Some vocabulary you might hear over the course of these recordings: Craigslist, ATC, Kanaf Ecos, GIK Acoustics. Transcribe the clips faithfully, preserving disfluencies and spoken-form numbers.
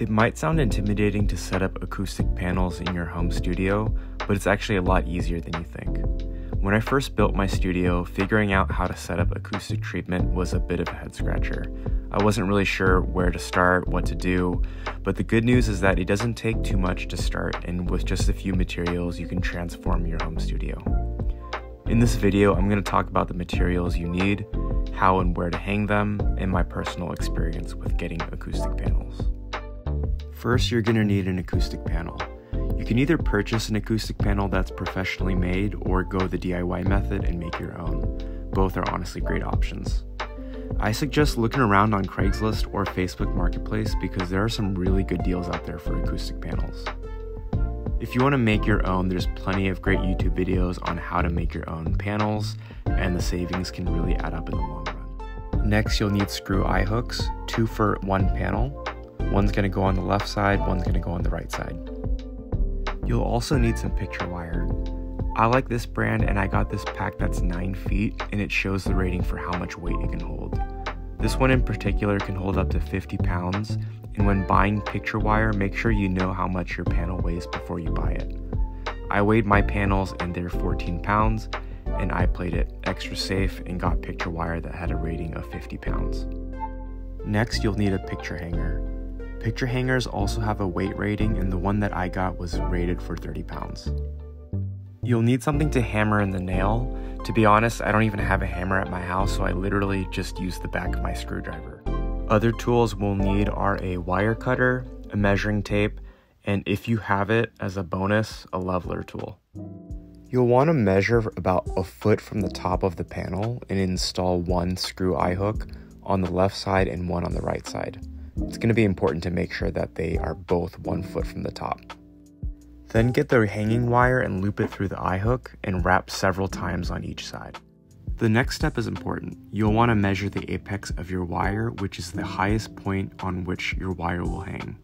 It might sound intimidating to set up acoustic panels in your home studio, but it's actually a lot easier than you think. When I first built my studio, figuring out how to set up acoustic treatment was a bit of a head scratcher. I wasn't really sure where to start, what to do, but the good news is that it doesn't take too much to start, and with just a few materials, you can transform your home studio. In this video, I'm going to talk about the materials you need, how and where to hang them, and my personal experience with getting acoustic panels. First, you're going to need an acoustic panel. You can either purchase an acoustic panel that's professionally made or go the D I Y method and make your own. Both are honestly great options. I suggest looking around on Craigslist or Facebook Marketplace because there are some really good deals out there for acoustic panels. If you want to make your own, there's plenty of great YouTube videos on how to make your own panels, and the savings can really add up in the long run. Next, you'll need screw eye hooks, two for one panel. One's going to go on the left side, one's going to go on the right side. You'll also need some picture wire. I like this brand and I got this pack that's nine feet and it shows the rating for how much weight it can hold. This one in particular can hold up to fifty pounds, and when buying picture wire, make sure you know how much your panel weighs before you buy it. I weighed my panels and they're fourteen pounds and I played it extra safe and got picture wire that had a rating of fifty pounds. Next, you'll need a picture hanger. Picture hangers also have a weight rating, and the one that I got was rated for thirty pounds. You'll need something to hammer in the nail. To be honest, I don't even have a hammer at my house, so I literally just use the back of my screwdriver. Other tools we'll need are a wire cutter, a measuring tape, and if you have it, as a bonus, a leveler tool. You'll want to measure about a foot from the top of the panel and install one screw eye hook on the left side and one on the right side. It's going to be important to make sure that they are both one foot from the top. Then get the hanging wire and loop it through the eye hook and wrap several times on each side. The next step is important. You'll want to measure the apex of your wire, which is the highest point on which your wire will hang.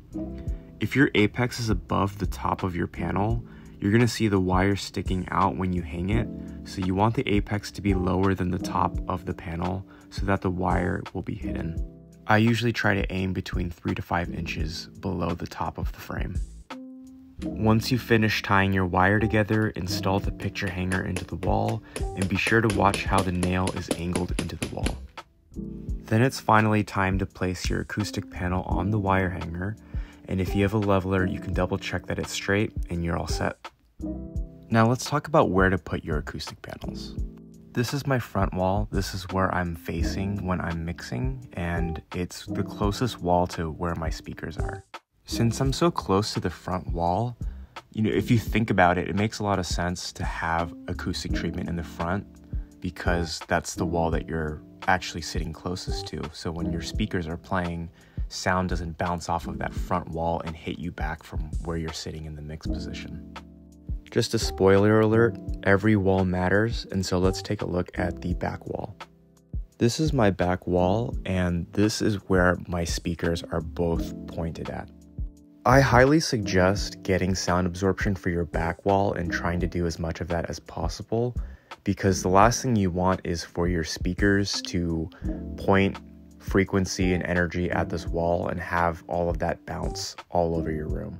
If your apex is above the top of your panel, you're going to see the wire sticking out when you hang it, so you want the apex to be lower than the top of the panel so that the wire will be hidden. I usually try to aim between three to five inches below the top of the frame. Once you finish tying your wire together, install the picture hanger into the wall and be sure to watch how the nail is angled into the wall. Then it's finally time to place your acoustic panel on the wire hanger, and if you have a leveler, you can double check that it's straight and you're all set. Now let's talk about where to put your acoustic panels. This is my front wall. This is where I'm facing when I'm mixing, and it's the closest wall to where my speakers are. Since I'm so close to the front wall, you know, if you think about it, it makes a lot of sense to have acoustic treatment in the front because that's the wall that you're actually sitting closest to. So when your speakers are playing, sound doesn't bounce off of that front wall and hit you back from where you're sitting in the mix position. Just a spoiler alert, every wall matters, and so let's take a look at the back wall. This is my back wall, and this is where my speakers are both pointed at. I highly suggest getting sound absorption for your back wall and trying to do as much of that as possible, because the last thing you want is for your speakers to point frequency and energy at this wall and have all of that bounce all over your room.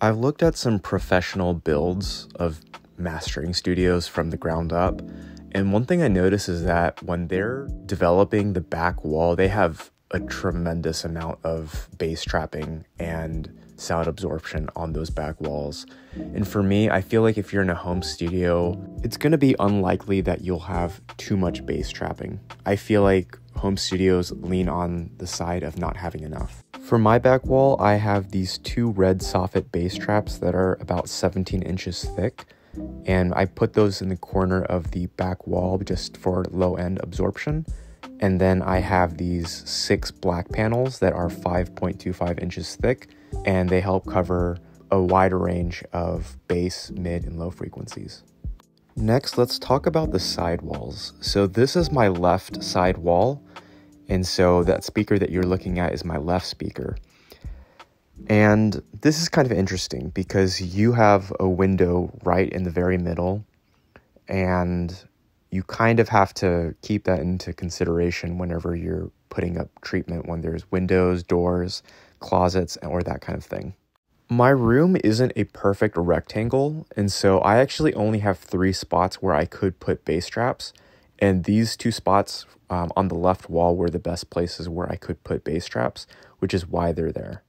I've looked at some professional builds of mastering studios from the ground up, and one thing I notice is that when they're developing the back wall, they have a tremendous amount of bass trapping and sound absorption on those back walls. And for me, I feel like if you're in a home studio, it's going to be unlikely that you'll have too much bass trapping. I feel like home studios lean on the side of not having enough. For my back wall, I have these two red soffit bass traps that are about seventeen inches thick, and I put those in the corner of the back wall just for low-end absorption. And then I have these six black panels that are five point two five inches thick, and they help cover a wider range of bass, mid, and low frequencies. Next, let's talk about the side walls. So this is my left side wall. And so that speaker that you're looking at is my left speaker. And this is kind of interesting because you have a window right in the very middle, and you kind of have to keep that into consideration whenever you're putting up treatment when there's windows, doors, closets, or that kind of thing. My room isn't a perfect rectangle, and so I actually only have three spots where I could put bass traps, and these two spots um, on the left wall were the best places where I could put bass traps, which is why they're there.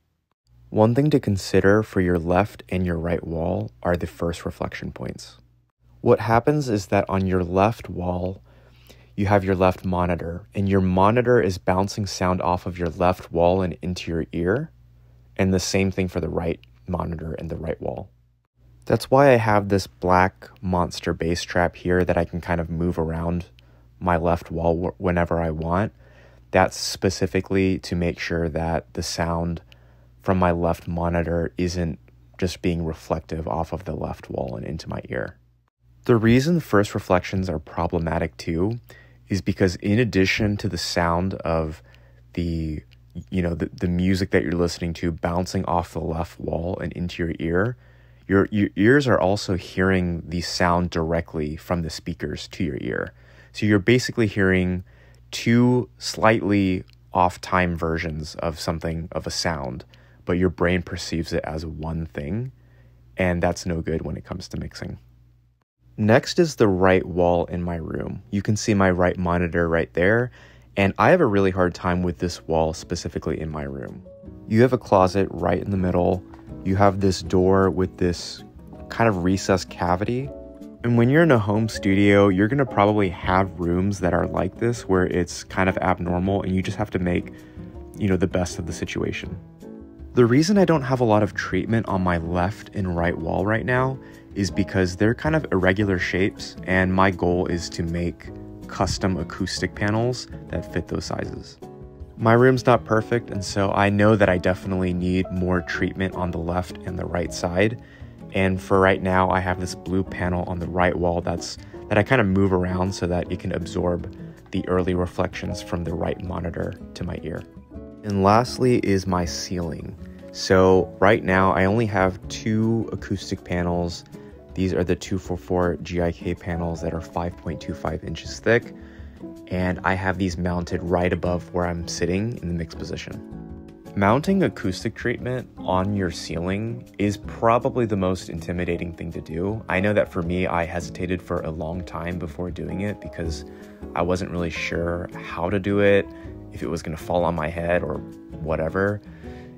One thing to consider for your left and your right wall are the first reflection points. What happens is that on your left wall, you have your left monitor, and your monitor is bouncing sound off of your left wall and into your ear, and the same thing for the right monitor and the right wall. That's why I have this black monster bass trap here that I can kind of move around my left wall whenever I want. That's specifically to make sure that the sound from my left monitor isn't just being reflective off of the left wall and into my ear. The reason first reflections are problematic too is because in addition to the sound of the, you know, the, the music that you're listening to bouncing off the left wall and into your ear, your, your ears are also hearing the sound directly from the speakers to your ear. So you're basically hearing two slightly off-time versions of something, of a sound, but your brain perceives it as one thing, and that's no good when it comes to mixing. Next is the right wall in my room. You can see my right monitor right there, and I have a really hard time with this wall specifically in my room. You have a closet right in the middle. You have this door with this kind of recessed cavity. And when you're in a home studio, you're gonna probably have rooms that are like this where it's kind of abnormal and you just have to make, you know, the best of the situation. The reason I don't have a lot of treatment on my left and right wall right now is because they're kind of irregular shapes, and my goal is to make custom acoustic panels that fit those sizes. My room's not perfect, and so I know that I definitely need more treatment on the left and the right side, and for right now I have this blue panel on the right wall that's that I kind of move around so that it can absorb the early reflections from the right monitor to my ear. And lastly is my ceiling. So right now I only have two acoustic panels. These are the two forty-four G I K panels that are five point two five inches thick, and I have these mounted right above where I'm sitting in the mix position. Mounting acoustic treatment on your ceiling is probably the most intimidating thing to do. I know that for me, I hesitated for a long time before doing it because I wasn't really sure how to do it, if it was going to fall on my head or whatever.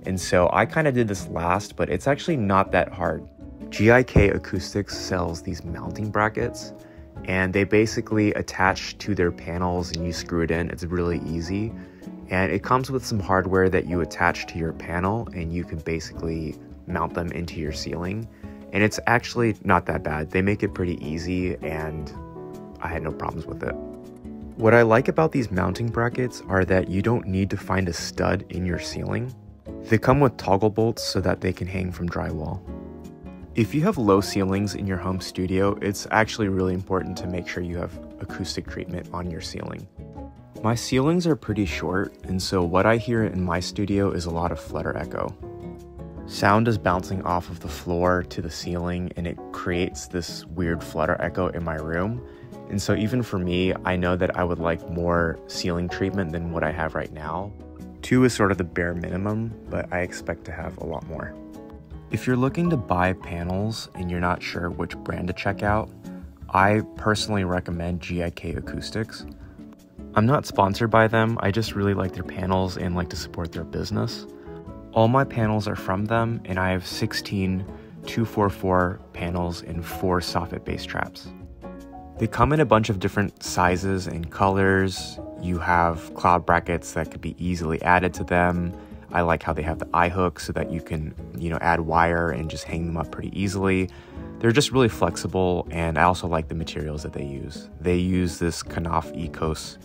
And so I kind of did this last, but it's actually not that hard. G I K Acoustics sells these mounting brackets, and they basically attach to their panels and you screw it in. It's really easy. And it comes with some hardware that you attach to your panel, and you can basically mount them into your ceiling. And it's actually not that bad. They make it pretty easy, and I had no problems with it. What I like about these mounting brackets are that you don't need to find a stud in your ceiling. They come with toggle bolts so that they can hang from drywall. If you have low ceilings in your home studio, it's actually really important to make sure you have acoustic treatment on your ceiling. My ceilings are pretty short, and so what I hear in my studio is a lot of flutter echo. Sound is bouncing off of the floor to the ceiling, and it creates this weird flutter echo in my room. And so even for me, I know that I would like more ceiling treatment than what I have right now. Two is sort of the bare minimum, but I expect to have a lot more. If you're looking to buy panels and you're not sure which brand to check out, I personally recommend G I K Acoustics. I'm not sponsored by them, I just really like their panels and like to support their business. All my panels are from them, and I have sixteen two forty-four panels and four soffit bass traps. They come in a bunch of different sizes and colors. You have cloud brackets that could be easily added to them. I like how they have the eye hook so that you can, you know, add wire and just hang them up pretty easily. They're just really flexible, and I also like the materials that they use. They use this Kanaf Ecos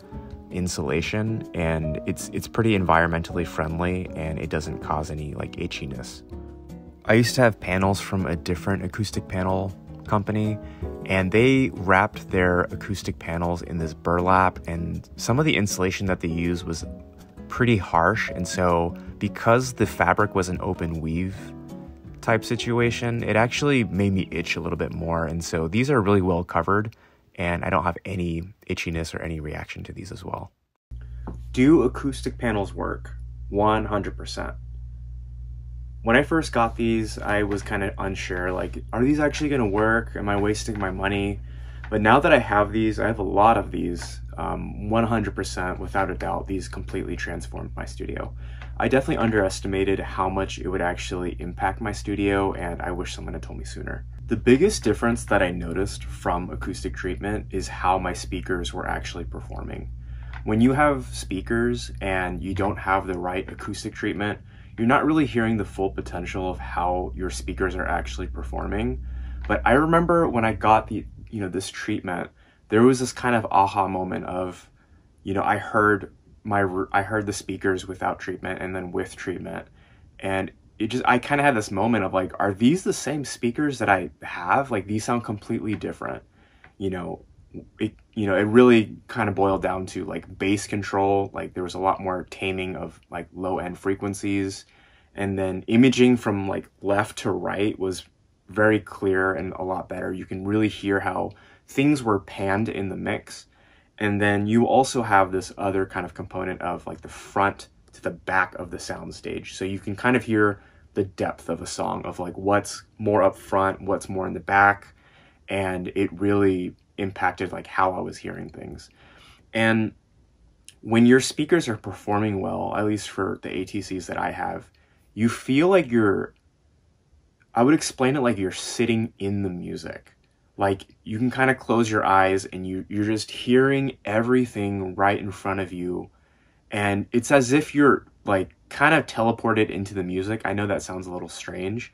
insulation, and it's it's pretty environmentally friendly, and it doesn't cause any like itchiness. I used to have panels from a different acoustic panel company, and they wrapped their acoustic panels in this burlap, and some of the insulation that they used was pretty harsh, and so because the fabric was an open weave type situation, it actually made me itch a little bit more, and so these are really well covered, and I don't have any itchiness or any reaction to these as well. Do acoustic panels work? one hundred percent. When I first got these, I was kind of unsure, like, are these actually going to work? Am I wasting my money? But now that I have these, I have a lot of these, um, one hundred percent, without a doubt, these completely transformed my studio. I definitely underestimated how much it would actually impact my studio, and I wish someone had told me sooner. The biggest difference that I noticed from acoustic treatment is how my speakers were actually performing. When you have speakers and you don't have the right acoustic treatment, you're not really hearing the full potential of how your speakers are actually performing. But I remember when I got the, you know, this treatment, there was this kind of aha moment of, you know, I heard my, I heard the speakers without treatment and then with treatment. And it just, I kind of had this moment of like, are these the same speakers that I have? Like, these sound completely different, you know. It, you know, it really kind of boiled down to like bass control. Like, there was a lot more taming of like low end frequencies, and then imaging from like left to right was very clear and a lot better. You can really hear how things were panned in the mix. And then you also have this other kind of component of like the front to the back of the soundstage, so you can kind of hear the depth of a song, of like what's more up front, what's more in the back. And it really impacted like how I was hearing things. And when your speakers are performing well, at least for the A T Cs that I have, you feel like you're, I would explain it like you're sitting in the music. Like, you can kind of close your eyes and you, you're just hearing everything right in front of you. And it's as if you're like kind of teleported into the music. I know that sounds a little strange,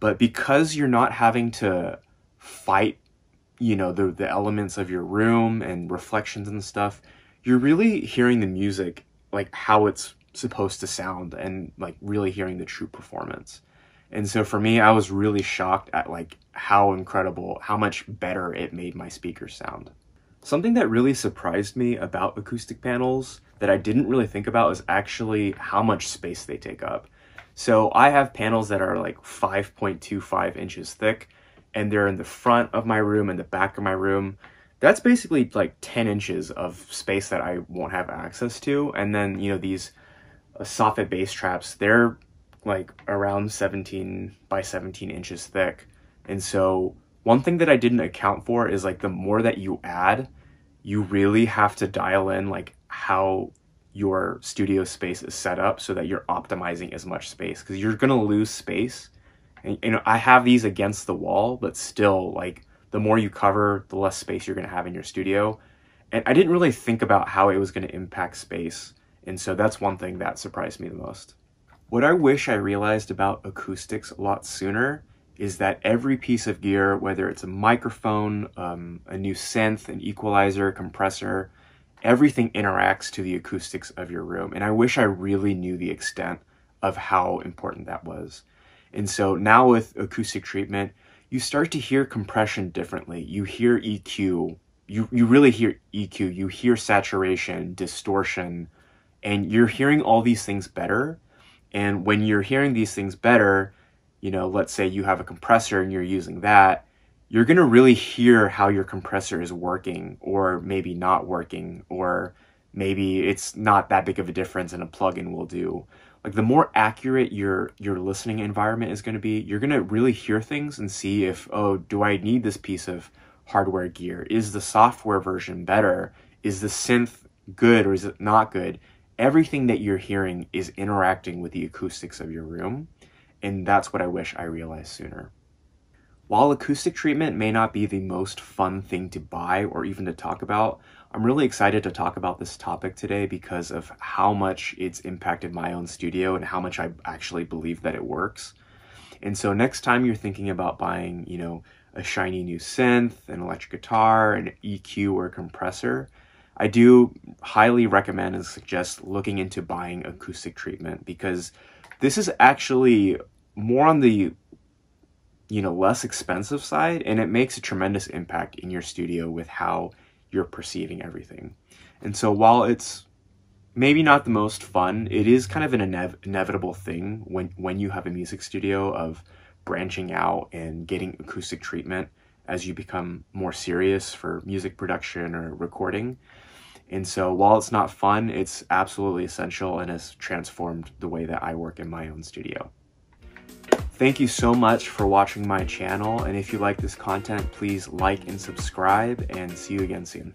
but because you're not having to fight, you know, the, the elements of your room and reflections and stuff, you're really hearing the music, like how it's supposed to sound, and like really hearing the true performance. And so for me, I was really shocked at like how incredible, how much better it made my speakers sound. Something that really surprised me about acoustic panels that I didn't really think about is actually how much space they take up. So I have panels that are like five point two five inches thick, and they're in the front of my room and the back of my room. That's basically like ten inches of space that I won't have access to. And then, you know, these uh, soffit bass traps, they're like around seventeen by seventeen inches thick. And so one thing that I didn't account for is like the more that you add, you really have to dial in like how your studio space is set up so that you're optimizing as much space, because you're gonna lose space. And, you know, I have these against the wall, but still, like, the more you cover, the less space you're going to have in your studio. And I didn't really think about how it was going to impact space. And so that's one thing that surprised me the most. What I wish I realized about acoustics a lot sooner is that every piece of gear, whether it's a microphone, um, a new synth, an equalizer, compressor, everything interacts to the acoustics of your room. And I wish I really knew the extent of how important that was. And so now with acoustic treatment, you start to hear compression differently. You hear E Q, you, you really hear E Q, you hear saturation, distortion, and you're hearing all these things better. And when you're hearing these things better, you know, let's say you have a compressor and you're using that, you're gonna really hear how your compressor is working, or maybe not working, or maybe it's not that big of a difference and a plugin will do. Like, the more accurate your your listening environment is going to be, you're going to really hear things and see if, oh, do I need this piece of hardware gear? Is the software version better? Is the synth good or is it not good? Everything that you're hearing is interacting with the acoustics of your room. And that's what I wish I realized sooner. While acoustic treatment may not be the most fun thing to buy or even to talk about, I'm really excited to talk about this topic today because of how much it's impacted my own studio and how much I actually believe that it works. And so next time you're thinking about buying, you know, a shiny new synth, an electric guitar, an E Q or compressor, I do highly recommend and suggest looking into buying acoustic treatment, because this is actually more on the, you know, less expensive side, and it makes a tremendous impact in your studio with how you're perceiving everything. And so while it's maybe not the most fun, it is kind of an inev inevitable thing when, when you have a music studio, of branching out and getting acoustic treatment as you become more serious for music production or recording. And so while it's not fun, it's absolutely essential and has transformed the way that I work in my own studio. Thank you so much for watching my channel, and if you like this content, please like and subscribe, and see you again soon.